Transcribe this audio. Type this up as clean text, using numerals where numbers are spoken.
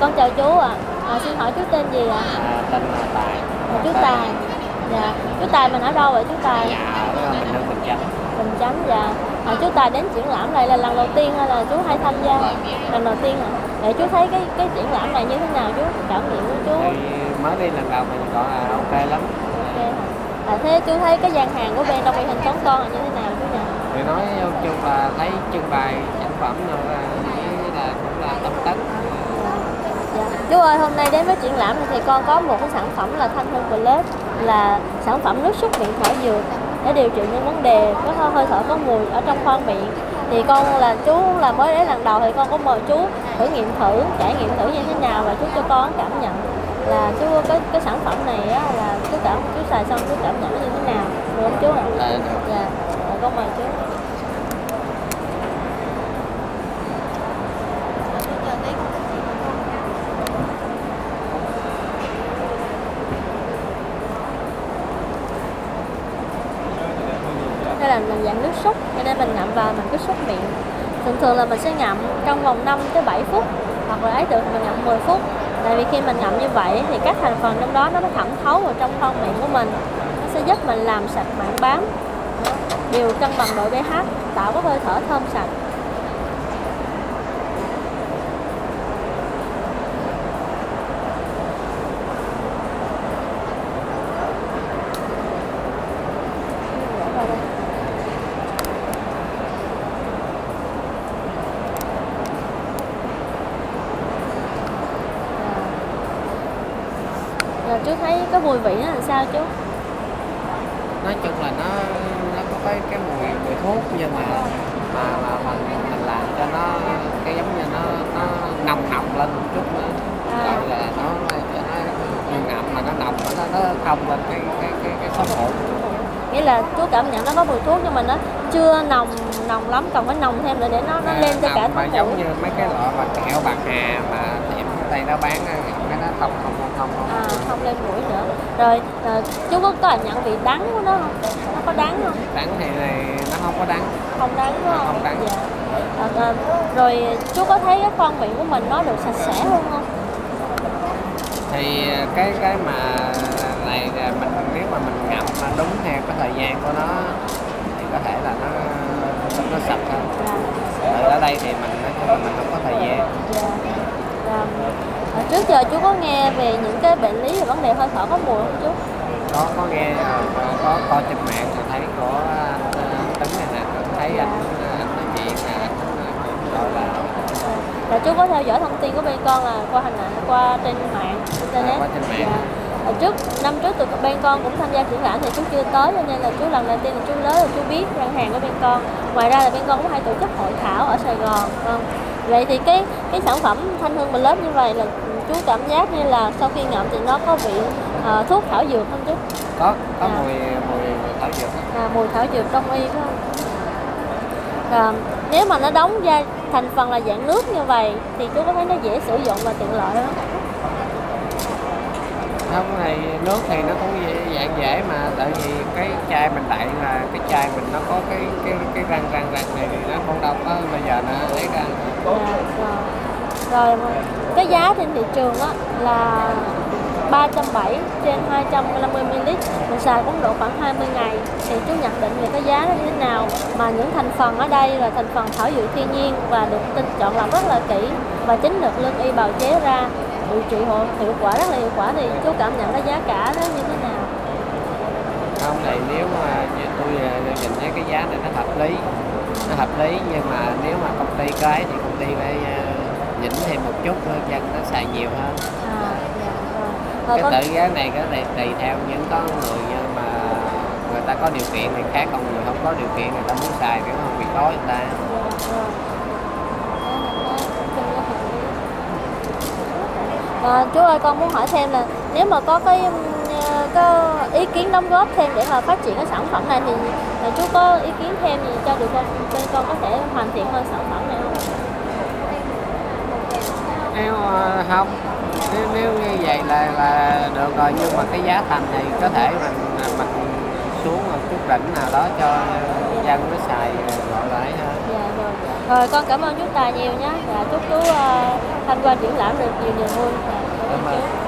Con chào chú ạ. Xin hỏi chú tên gì ạ? Tên Tài. Chú Tài. Dạ. Chú Tài mình ở đâu vậy chú Tài? Dạ, ở Bình Chánh. Bình Chánh, dạ. Chú Tài đến triển lãm này là lần đầu tiên hay là chú hay tham gia? Lần đầu tiên ạ. Để chú thấy cái triển lãm này như thế nào chú? Cảm nghiệm của chú. Mới đi lần đầu mình còn ok lắm. Okay. Thế chú thấy cái gian hàng của bên Đồng Vị Hình Tấn Con là như thế nào chú nhỉ? Thì nói chung là thấy trưng bày sản phẩm rồi là cũng là tâm tấn. Chú ơi, hôm nay đến với triển lãm thì con có một cái sản phẩm là Thanh Hương Plus, là sản phẩm nước súc miệng thảo dược để điều trị những vấn đề có hơi thở có mùi ở trong khoang miệng. Thì con là chú là mới đến lần đầu thì con có mời chú thử nghiệm thử, trải nghiệm thử như thế nào và chú cho con cảm nhận là chú cái sản phẩm này á, là chú xài xong chú cảm nhận như thế nào được không chú ạ? Dạ, con mời chú. Đây là mình dạng nước súc, cho nên mình ngậm vào mình cứ súc miệng. Thường là mình sẽ ngậm trong vòng 5 tới 7 phút, hoặc là ấy được mình ngậm 10 phút. Tại vì khi mình ngậm như vậy thì các thành phần trong đó nó thẩm thấu vào trong khoang miệng của mình. Nó sẽ giúp mình làm sạch mảng bám, điều cân bằng độ pH, tạo có hơi thở thơm sạch. Rồi chú thấy cái mùi vị nó làm sao chú? Nói chung là nó có cái mùi thuốc, nhưng mà mình làm cho nó cái giống như nó nồng lên một chút nữa. Gọi là nó ngậm mà nó nồng, nó không lên cái xót hổ. Nghĩa là chú cảm nhận nó có mùi thuốc nhưng mà nó chưa nồng lắm, còn phải nồng thêm nữa để nó lên tới cả thuốc. Giống như mấy cái loại mà kẹo bạc hà mà tiệm tay nó bán cái nó không lên mũi nữa. Rồi chú có nhận vị đắng của nó không? Nó có đắng không? Đắng thì nó không có đắng. Không đắng đúng không? Không đắng. Dạ. Rồi chú có thấy cái con miệng của mình nó được sạch sẽ hơn không? Thì cái mà này mình nếu mà mình ngậm mà đúng theo cái thời gian của nó thì có thể là nó sạch hơn. Dạ. Ở đây thì mình không có thời gian. Dạ. Trước giờ chú có nghe về những cái bệnh lý về vấn đề hơi thở có mùi không chú? Có nghe, có coi trên mạng thì thấy của Tấn này nè, thấy anh nói chuyện là gọi là. Rồi chú có theo dõi thông tin của bên con là qua hình ảnh qua trên mạng internet. Qua trên mạng. Dạ. Năm trước tụi bên con cũng tham gia triển lãm thì chú chưa tới, cho nên là chú lần đầu tiên là chú tới là chú biết gian hàng của bên con. Ngoài ra là bên con cũng hay tổ chức hội thảo ở Sài Gòn. Không? Vậy thì cái sản phẩm Thanh Hương Plus như vậy là chú cảm giác như là sau khi ngậm thì nó có vị thuốc thảo dược không chú? Có mùi thảo dược. Mùi thảo dược đông y phải không? Nếu mà nó đóng ra thành phần là dạng nước như vậy thì chú có thấy nó dễ sử dụng và tiện lợi không? Không, thì nước thì nó cũng dạng dễ mà, tại vì cái chai mình đậy là cái chai mình nó có cái răng này thì nó không độc á, bây giờ nó lấy ra. Rồi cái giá trên thị trường á là 370 trên 250 ml, mình xài cũng độ khoảng 20 ngày thì chú nhận định về cái giá nó như thế nào, mà những thành phần ở đây là thành phần thảo dược thiên nhiên và được chọn lọc rất là kỹ và chính được lương y bào chế ra, điều trị hiệu quả rất là hiệu quả, thì chú cảm nhận cái giá cả nó như thế nào? Không, thì nếu mà tôi nhìn thấy cái giá này nó hợp lý, nhưng mà nếu mà công ty cái thì công ty phải nhỉnh thêm một chút hơn, dân nó xài nhiều hơn. Tự giá này có thể tùy theo những con người, nhưng mà người ta có điều kiện thì khác, còn người không có điều kiện người ta muốn xài thì không bị tối người ta. Chú ơi, con muốn hỏi thêm là nếu mà có cái ý kiến đóng góp thêm để mà phát triển cái sản phẩm này thì chú có ý kiến thêm gì cho được không? Bên con có thể hoàn thiện hơn sản phẩm này không? Không. Nếu như vậy là được rồi, nhưng mà cái giá thành này có thể mình xuống một chút đỉnh nào đó cho dân nó xài gọi lại ha. Dạ rồi. Rồi con cảm ơn chú Tài nhiều nhé. Dạ, chúc chú tham quan triển lãm được nhiều niềm vui. Cảm ơn.